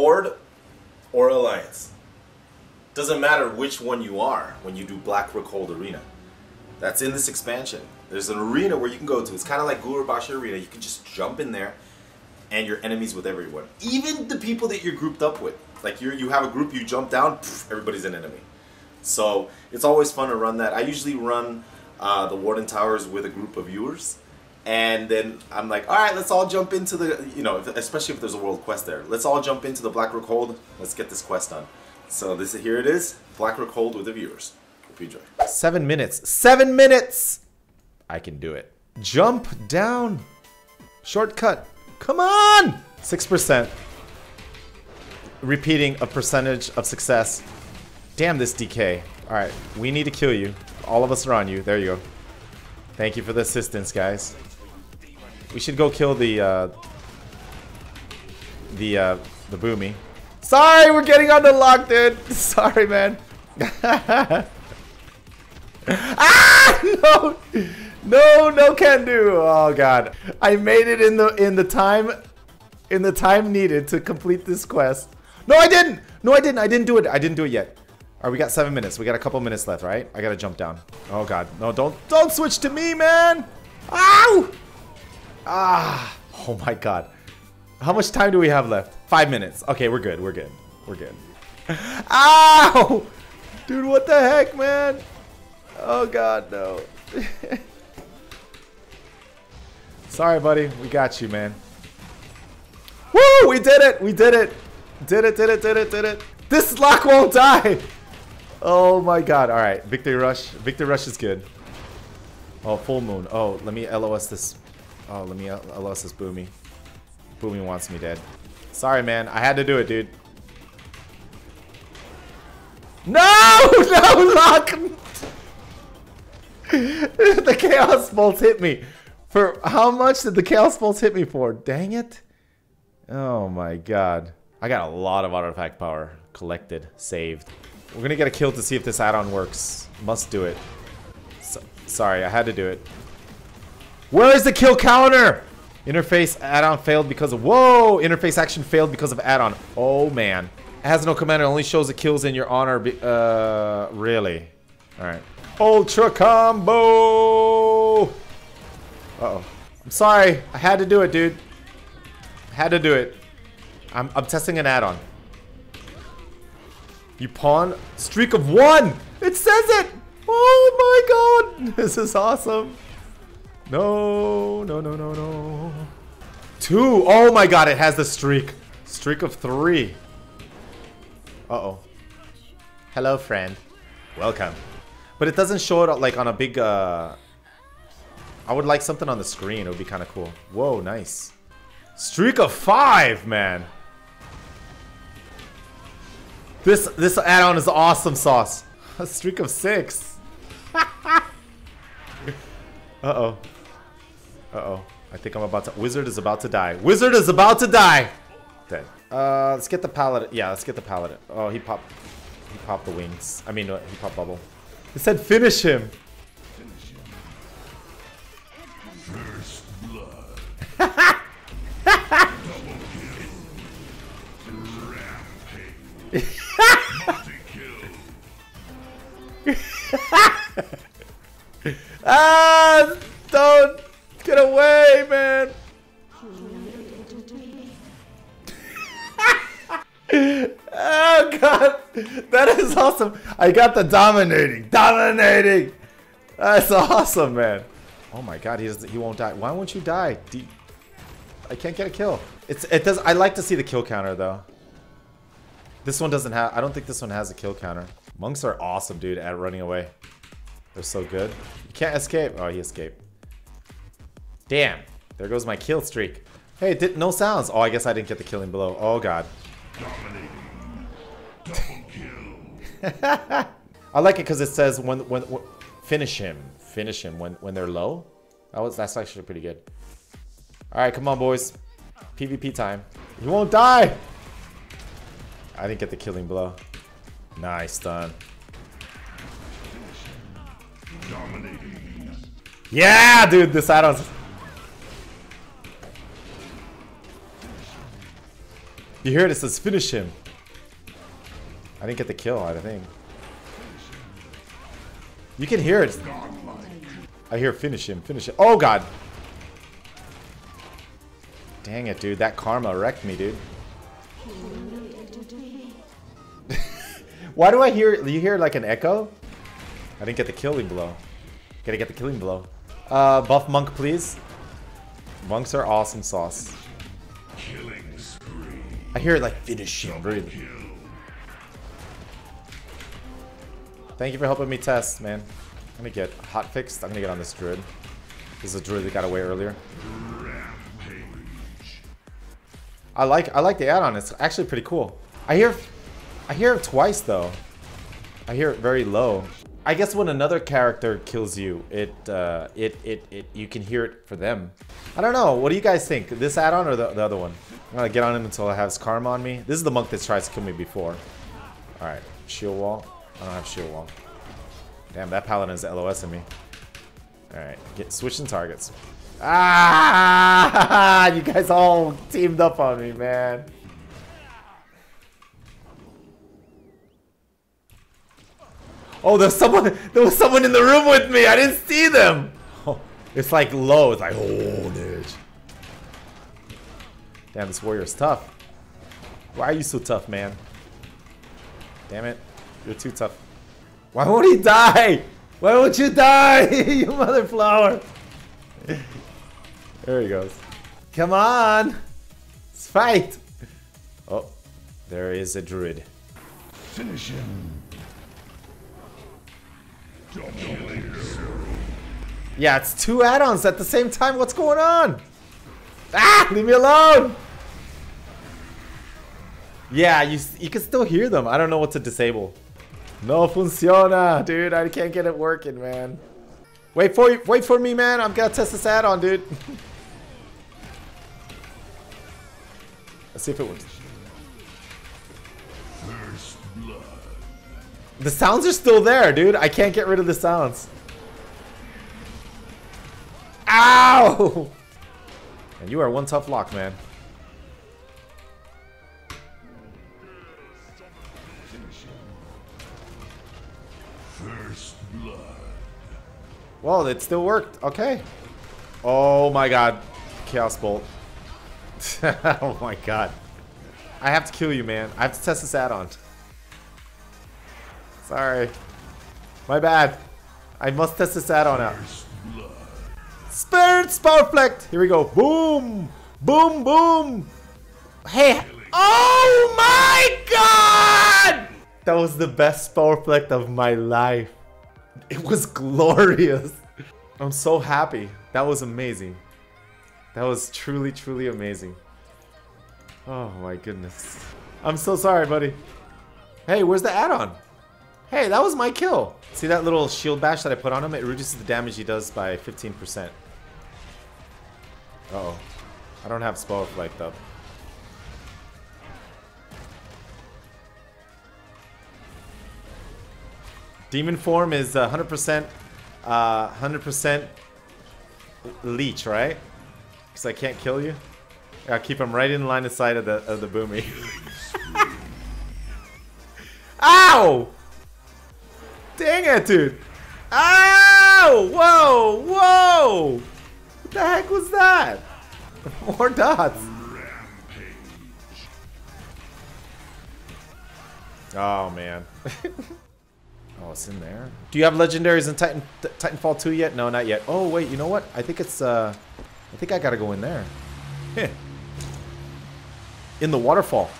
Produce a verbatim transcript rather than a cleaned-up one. Horde or Alliance. Doesn't matter which one you are when you do Black Rook Hold Arena. That's in this expansion. There's an arena where you can go to. It's kind of like Gurubashi Arena. You can just jump in there and you're enemies with everyone. Even the people that you're grouped up with. Like you're, you have a group, you jump down, pff, everybody's an enemy. So it's always fun to run that. I usually run uh, the Warden Towers with a group of viewers. And then I'm like, all right, let's all jump into the, you know, especially if there's a world quest there. Let's all jump into the Black Rook Hold. Let's get this quest done. So this here it is, Black Rook Hold with the viewers. Hope you enjoy. Seven minutes. Seven minutes! I can do it. Jump down. Shortcut. Come on! six percent. Repeating a percentage of success. Damn this D K. All right, we need to kill you. All of us are on you. There you go. Thank you for the assistance, guys. We should go kill the, uh... The, uh, the Boomy. Sorry, we're getting on the lock, dude! Sorry, man. Ah! No! No, no can do! Oh, God. I made it in the, in the time... In the time needed to complete this quest. No, I didn't! No, I didn't! I didn't do it! I didn't do it yet. Alright, we got seven minutes. We got a couple minutes left, right? I gotta jump down. Oh god. No, don't don't switch to me, man! Ow! Ah! Oh my god. How much time do we have left? Five minutes. Okay, we're good, we're good. We're good. Ow! Dude, what the heck, man? Oh god, no. Sorry, buddy. We got you, man. Woo! We did it! We did it! Did it, did it, did it, did it! This lock won't die! Oh my god, alright. Victory Rush. Victory Rush is good. Oh, Full Moon. Oh, let me L O S this. Oh, let me L O S this Boomy. Boomy wants me dead. Sorry, man. I had to do it, dude. No! No, lock! The Chaos Bolt hit me. For how much did the Chaos Bolt hit me for? Dang it. Oh my god. I got a lot of artifact power collected, saved. We're gonna get a kill to see if this add-on works. Must do it. So, sorry, I had to do it. Where is the kill counter? Interface add-on failed because of... Whoa! Interface action failed because of add-on. Oh, man. It has no commander. It only shows the kills in your honor. Be uh, really? Alright. Ultra combo! Uh-oh. I'm sorry. I had to do it, dude. I had to do it. I'm, I'm testing an add-on. You pawn streak of one. It says it. Oh my god, this is awesome. No, no, no, no, no. Two. Oh my god, it has the streak. Streak of three. Uh-oh. Hello, friend. Welcome. But it doesn't show it like on a big. Uh... I would like something on the screen. It would be kind of cool. Whoa, nice. Streak of five, man. This this add-on is awesome sauce. A streak of six. Uh-oh. Uh-oh. I think I'm about to... Wizard is about to die. Wizard is about to die! Dead. Uh, let's get the paladin. Yeah, let's get the paladin. Oh, he popped... He popped the wings. I mean, he popped bubble. It said finish him. Finish him. First blood. Ah, don't get away, man. Oh god, that is awesome. I got the dominating, dominating. That's awesome, man. Oh my god, he doesn't, he won't die. Why won't you die? D I can't get a kill. It's it does. I like to see the kill counter though. This one doesn't have. I don't think this one has a kill counter. Monks are awesome, dude, at running away. They're so good. You can't escape. Oh, he escaped. Damn. There goes my kill streak. Hey, it did no sounds. Oh, I guess I didn't get the killing blow. Oh, god. Dominating. Double kill. I like it because it says when, when when finish him, finish him when when they're low. That was that's actually pretty good. All right, come on, boys. PvP time. He won't die. I didn't get the killing blow. Nice done. Yeah, dude, this add-on. You hear it, it says finish him. I didn't get the kill, I think. You can hear it. I hear finish him, finish him. Oh god! Dang it, dude. That karma wrecked me, dude. Why do I hear... You hear like an echo? I didn't get the killing blow. Gotta get the killing blow. Uh, buff monk, please. Monks are awesome sauce. I hear it like finish him, breathe. Thank you for helping me test, man. I'm gonna get hot fixed. I'm gonna get on this druid. This is a druid that got away earlier. I like I like the add-on. It's actually pretty cool. I hear I hear it twice though. I hear it very low. I guess when another character kills you, it uh, it, it it you can hear it for them. I don't know. What do you guys think? This add-on or the, the other one? I'm gonna get on him until I have his karma on me. This is the monk that tries to kill me before. All right, shield wall. I don't have shield wall. Damn, that paladin is LOSing me. All right, get switching targets. Ah! You guys all teamed up on me, man. Oh, there's someone. There was someone in the room with me. I didn't see them. Oh, it's like low. It's like oh, dude. Damn, this warrior's tough. Why are you so tough, man? Damn it, you're too tough. Why won't he die? Why won't you die, you mother flower? There he goes. Come on! Let's fight! Oh, there is a druid. Finish him. Yeah, it's two add-ons at the same time. What's going on? Ah! Leave me alone! Yeah, you, you can still hear them. I don't know what to disable. No funciona, dude. I can't get it working, man. Wait for you, wait for me, man. I'm gonna test this add-on, dude. Let's see if it works. First blood. The sounds are still there, dude. I can't get rid of the sounds. Ow! And you are one tough lock, man. First blood. Well, it still worked. Okay. Oh my god. Chaos Bolt. Oh my god. I have to kill you, man. I have to test this add-on. Sorry. My bad. I must test this add-on out. Spirit's Power Flecked. Here we go. Boom. Boom, boom. Hey. Oh my god. That was the best Power Flecked of my life. It was glorious. I'm so happy. That was amazing. That was truly, truly amazing. Oh my goodness. I'm so sorry, buddy. Hey, where's the add-on? Hey, that was my kill. See that little shield bash that I put on him? It reduces the damage he does by fifteen percent. Uh-oh. I don't have Spell of Light though. Demon form is one hundred percent, uh, one hundred percent leech, right? Because I can't kill you. I'll keep him right in line of sight of the of the boomy. Ow! Dang it, dude! Ow! Whoa! Whoa! What the heck was that? More dots. Rampage. Oh man. Oh, it's in there. Do you have legendaries in Titan Titanfall two yet? No, not yet. Oh wait, you know what? I think it's uh I think I gotta go in there. In the waterfall.